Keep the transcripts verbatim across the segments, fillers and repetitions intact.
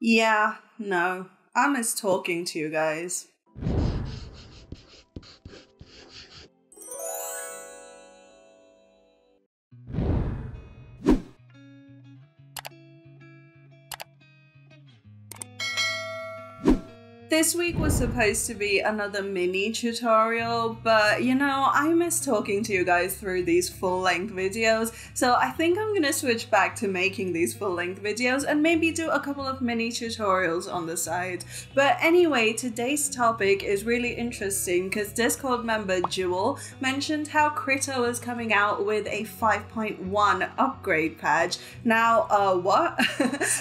Yeah, no. I miss talking to you guys. This week was supposed to be another mini tutorial, but you know, I miss talking to you guys through these full-length videos, so I think I'm gonna switch back to making these full-length videos and maybe do a couple of mini tutorials on the side. But anyway, today's topic is really interesting because Discord member Jewel mentioned how Krita was coming out with a five point one upgrade patch. Now, uh, what?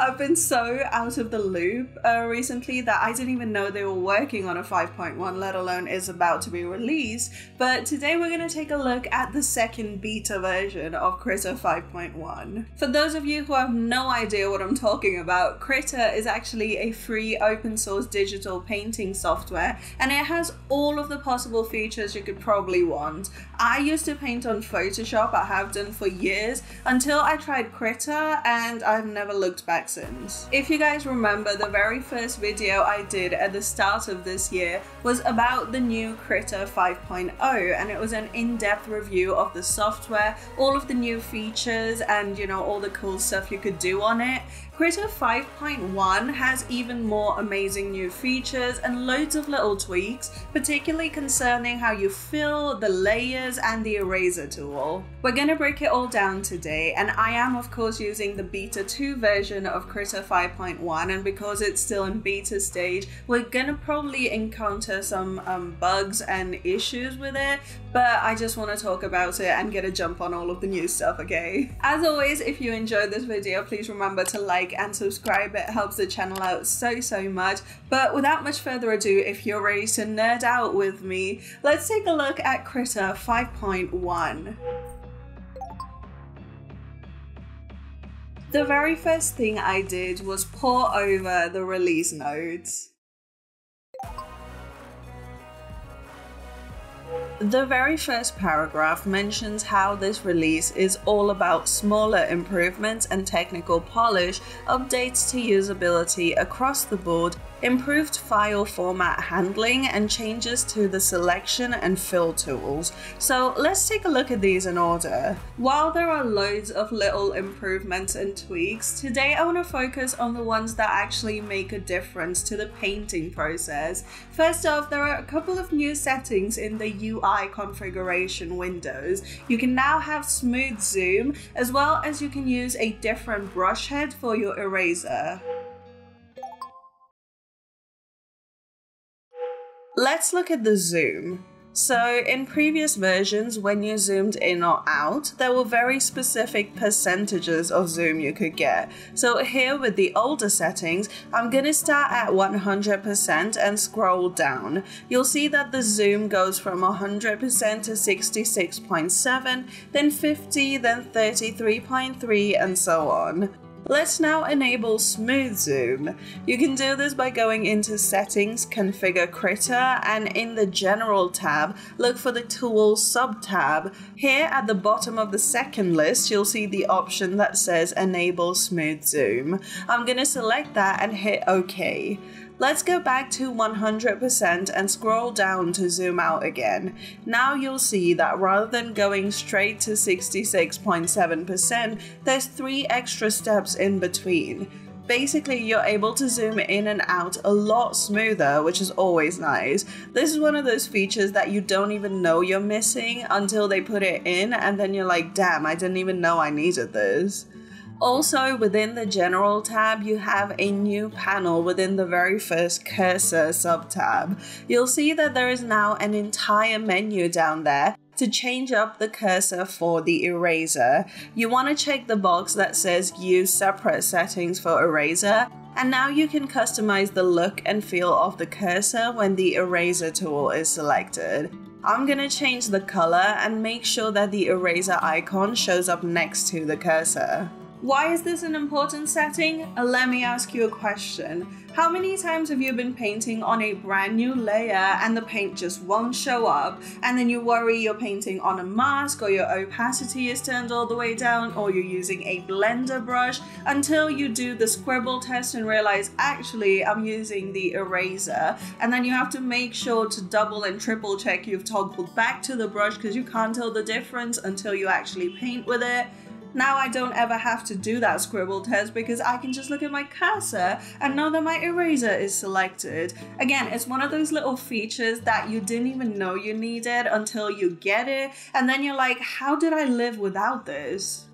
I've been so out of the loop uh, recently that I didn't even know they were working on a five point one, let alone is about to be released. But today we're going to take a look at the second beta version of Krita five point one. For those of you who have no idea what I'm talking about, Krita is actually a free open source digital painting software, and it has all of the possible features you could probably want. I used to paint on Photoshop, I have done for years, until I tried Krita, and I've never looked back since. If you guys remember, the very first video I did at the start of this year was about the new Krita five point oh, and it was an in-depth review of the software, all of the new features, and you know, all the cool stuff you could do on it. Krita five point one has even more amazing new features and loads of little tweaks, particularly concerning how you fill, the layers, and the eraser tool. We're gonna break it all down today, and I am of course using the beta two version of Krita five point one, and because it's still in beta stage, we're gonna probably encounter some um, bugs and issues with it, but I just wanna talk about it and get a jump on all of the new stuff, okay? As always, if you enjoyed this video, please remember to like and subscribe, it helps the channel out so so much. But without much further ado, if you're ready to nerd out with me, let's take a look at Krita five point one. The very first thing I did was pour over the release notes. The very first paragraph mentions how this release is all about smaller improvements and technical polish, updates to usability across the board, improved file format handling, and changes to the selection and fill tools. So let's take a look at these in order. While there are loads of little improvements and tweaks, today I want to focus on the ones that actually make a difference to the painting process. First off, there are a couple of new settings in the U I configuration windows. You can now have smooth zoom, as well as you can use a different brush head for your eraser. Let's look at the zoom. So in previous versions, when you zoomed in or out, there were very specific percentages of zoom you could get. So here with the older settings, I'm gonna start at one hundred percent and scroll down. You'll see that the zoom goes from one hundred percent to sixty-six point seven, then fifty, then thirty-three point three, and so on. Let's now enable smooth zoom. You can do this by going into settings, configure Krita, and in the general tab, look for the tools sub tab. Here at the bottom of the second list, you'll see the option that says enable smooth zoom. I'm gonna select that and hit OK. Let's go back to one hundred percent and scroll down to zoom out again. Now you'll see that rather than going straight to sixty-six point seven percent, there's three extra steps in between. Basically, you're able to zoom in and out a lot smoother, which is always nice. This is one of those features that you don't even know you're missing until they put it in, and then you're like, damn, I didn't even know I needed this. Also, within the General tab, you have a new panel within the very first Cursor sub-tab. You'll see that there is now an entire menu down there to change up the cursor for the eraser. You want to check the box that says Use Separate Settings for Eraser, and now you can customize the look and feel of the cursor when the eraser tool is selected. I'm gonna change the color and make sure that the eraser icon shows up next to the cursor. Why is this an important setting? Let me ask you a question. How many times have you been painting on a brand new layer and the paint just won't show up, and then you worry you're painting on a mask, or your opacity is turned all the way down, or you're using a blender brush, until you do the scribble test and realize, actually, I'm using the eraser. And then you have to make sure to double and triple check you've toggled back to the brush, because you can't tell the difference until you actually paint with it. Now I don't ever have to do that scribble test because I can just look at my cursor and know that my eraser is selected. Again, it's one of those little features that you didn't even know you needed until you get it, and then you're like, how did I live without this?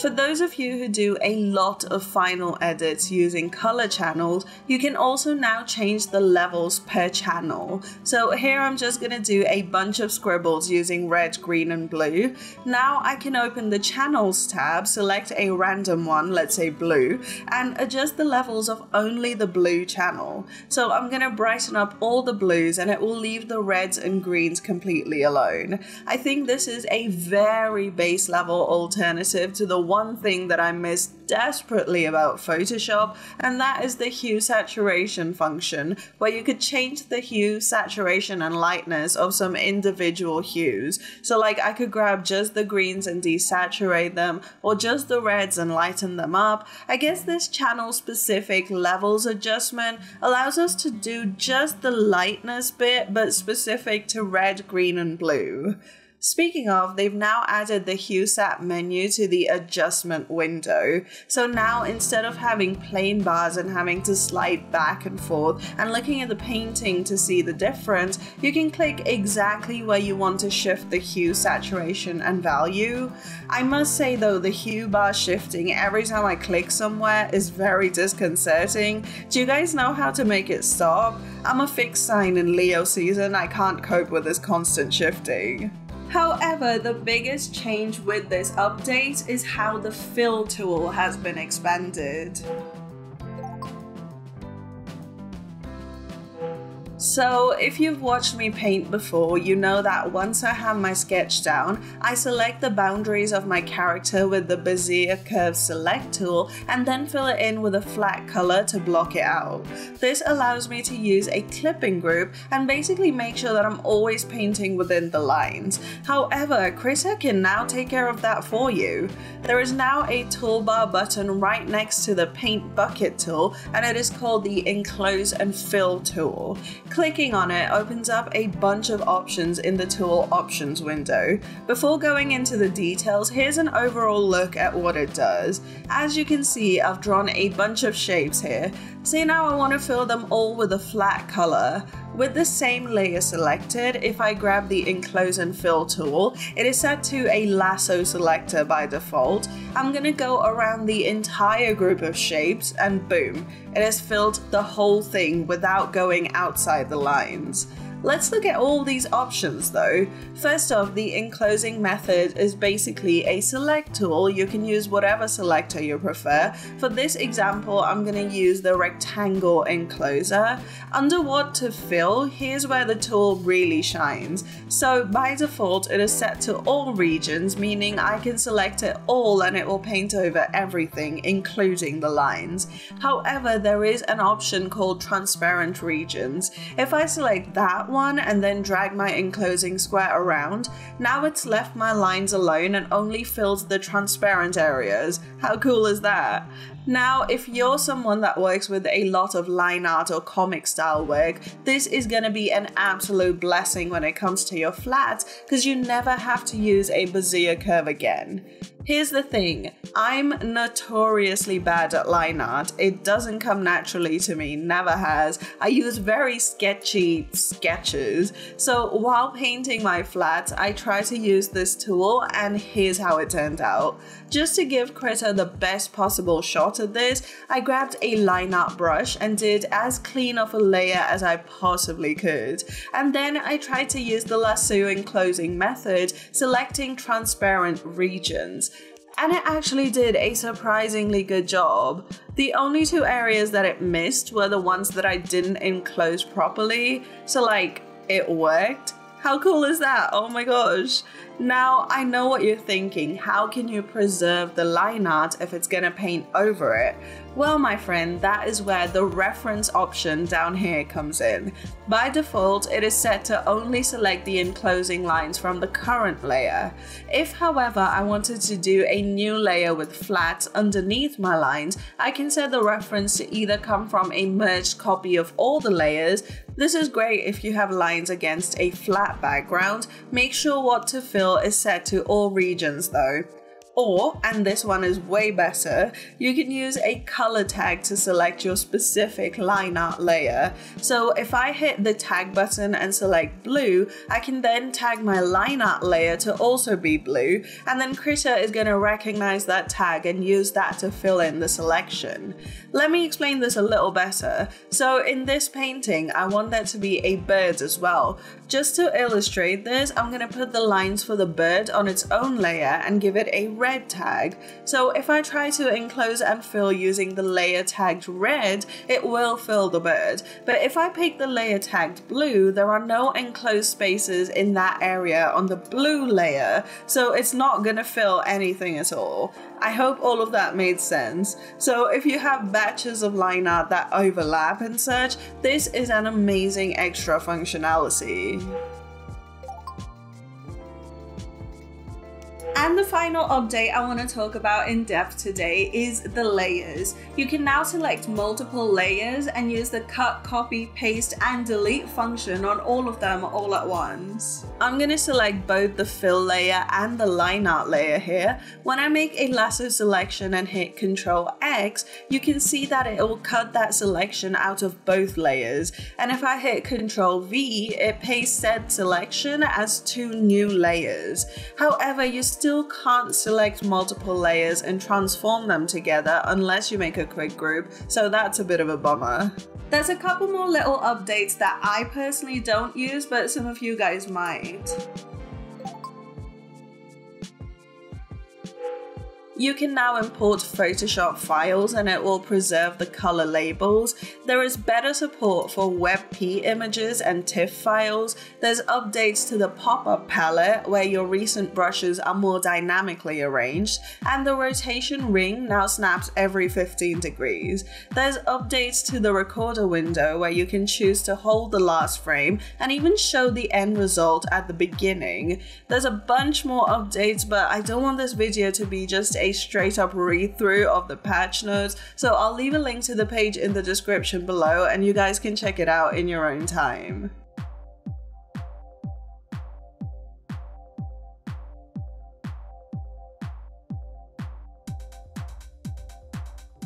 For those of you who do a lot of final edits using color channels, you can also now change the levels per channel. So here I'm just going to do a bunch of scribbles using red, green and blue. Now I can open the channels tab, select a random one, let's say blue, and adjust the levels of only the blue channel. So I'm going to brighten up all the blues and it will leave the reds and greens completely alone. I think this is a very base level alternative to the one thing that I miss desperately about Photoshop, and that is the hue saturation function, where you could change the hue, saturation and lightness of some individual hues. So like I could grab just the greens and desaturate them, or just the reds and lighten them up. I guess this channel specific levels adjustment allows us to do just the lightness bit, but specific to red, green and blue. Speaking of, they've now added the Hue Sat menu to the adjustment window. So now instead of having plain bars and having to slide back and forth and looking at the painting to see the difference, you can click exactly where you want to shift the hue, saturation and value. I must say though, the hue bar shifting every time I click somewhere is very disconcerting. Do you guys know how to make it stop? I'm a fixed sign in Leo season, I can't cope with this constant shifting. However, the biggest change with this update is how the Fill tool has been expanded. So if you've watched me paint before, you know that once I have my sketch down, I select the boundaries of my character with the Bezier Curve Select tool and then fill it in with a flat color to block it out. This allows me to use a clipping group and basically make sure that I'm always painting within the lines. However, Krita can now take care of that for you. There is now a toolbar button right next to the Paint Bucket tool, and it is called the Enclose and Fill tool. Clicking on it opens up a bunch of options in the tool options window. Before going into the details, here's an overall look at what it does. As you can see, I've drawn a bunch of shapes here. See, now I want to fill them all with a flat color. With the same layer selected, if I grab the Enclose and Fill tool, it is set to a lasso selector by default. I'm going to go around the entire group of shapes and boom, it has filled the whole thing without going outside the lines. Let's look at all these options though. First off, the enclosing method is basically a select tool. You can use whatever selector you prefer. For this example, I'm going to use the rectangle encloser. Under what to fill, here's where the tool really shines. So by default, it is set to all regions, meaning I can select it all and it will paint over everything, including the lines. However, there is an option called transparent regions. If I select that one and then drag my enclosing square around, now it's left my lines alone and only fills the transparent areas. How cool is that? Now, if you're someone that works with a lot of line art or comic style work, this is going to be an absolute blessing when it comes to your flats, because you never have to use a Bezier curve again. Here's the thing, I'm notoriously bad at line art. It doesn't come naturally to me, never has. I use very sketchy sketches. So while painting my flats, I try to use this tool, and here's how it turned out. Just to give Krita the best possible shot at this, I grabbed a line art brush and did as clean of a layer as I possibly could. And then I tried to use the lasso enclosing method, selecting transparent regions. And it actually did a surprisingly good job. The only two areas that it missed were the ones that I didn't enclose properly, so like, it worked. How cool is that? Oh my gosh. Now I know what you're thinking. How can you preserve the line art if it's gonna paint over it? Well, my friend, that is where the reference option down here comes in. By default, it is set to only select the enclosing lines from the current layer. If, however, I wanted to do a new layer with flats underneath my lines, I can set the reference to either come from a merged copy of all the layers. This is great if you have lines against a flat background. Make sure what to fill is set to all regions though. Or, and this one is way better, you can use a color tag to select your specific line art layer. So if I hit the tag button and select blue, I can then tag my line art layer to also be blue, and then Krita is going to recognize that tag and use that to fill in the selection. Let me explain this a little better. So in this painting, I want there to be a bird as well. Just to illustrate this, I'm going to put the lines for the bird on its own layer and give it a red tag. So if I try to enclose and fill using the layer tagged red, it will fill the bird. But if I pick the layer tagged blue, there are no enclosed spaces in that area on the blue layer, so it's not going to fill anything at all. I hope all of that made sense. So if you have batches of line art that overlap and such, this is an amazing extra functionality. And the final update I want to talk about in depth today is the layers. You can now select multiple layers and use the cut, copy, paste and delete function on all of them all at once. I'm going to select both the fill layer and the line art layer here. When I make a lasso selection and hit control X, you can see that it will cut that selection out of both layers. And if I hit control V, it pastes said selection as two new layers. However, you still Still can't select multiple layers and transform them together unless you make a quick group, so that's a bit of a bummer. There's a couple more little updates that I personally don't use, but some of you guys might. You can now import Photoshop files and it will preserve the color labels. There is better support for WebP images and TIFF files. There's updates to the pop-up palette where your recent brushes are more dynamically arranged, and the rotation ring now snaps every fifteen degrees. There's updates to the recorder window where you can choose to hold the last frame and even show the end result at the beginning. There's a bunch more updates, but I don't want this video to be just a a straight up read through of the patch notes, so I'll leave a link to the page in the description below and you guys can check it out in your own time.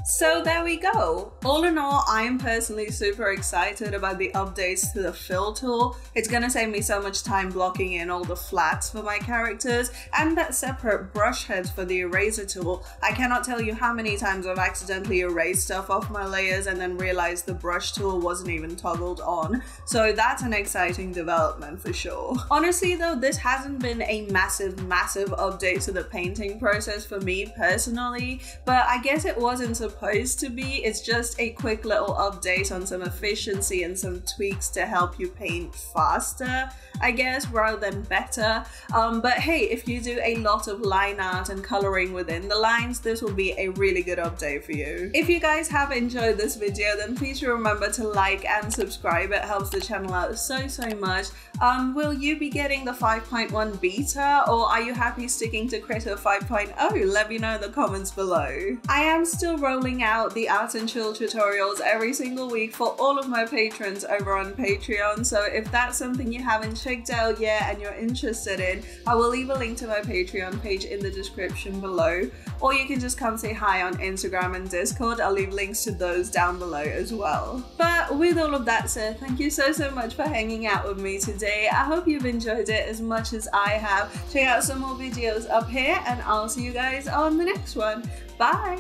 So there we go. All in all, I'm personally super excited about the updates to the fill tool. It's gonna save me so much time blocking in all the flats for my characters and that separate brush head for the eraser tool. I cannot tell you how many times I've accidentally erased stuff off my layers and then realized the brush tool wasn't even toggled on. So that's an exciting development for sure. Honestly though, this hasn't been a massive, massive update to the painting process for me personally, but I guess it wasn't supposed to be. It's just a quick little update on some efficiency and some tweaks to help you paint faster, I guess, rather than better. Um, but hey, if you do a lot of line art and coloring within the lines, this will be a really good update for you. If you guys have enjoyed this video, then please remember to like and subscribe. It helps the channel out so, so much. Um, will you be getting the five point one beta, or are you happy sticking to Krita five point oh? Let me know in the comments below. I am still rolling out the Art and Chill tutorials every single week for all of my patrons over on Patreon, so if that's something you haven't checked out yet and you're interested in, I will leave a link to my Patreon page in the description below, or you can just come say hi on Instagram and Discord. I'll leave links to those down below as well. But with all of that said, thank you so so much for hanging out with me today. I hope you've enjoyed it as much as I have. Check out some more videos up here and I'll see you guys on the next one. Bye!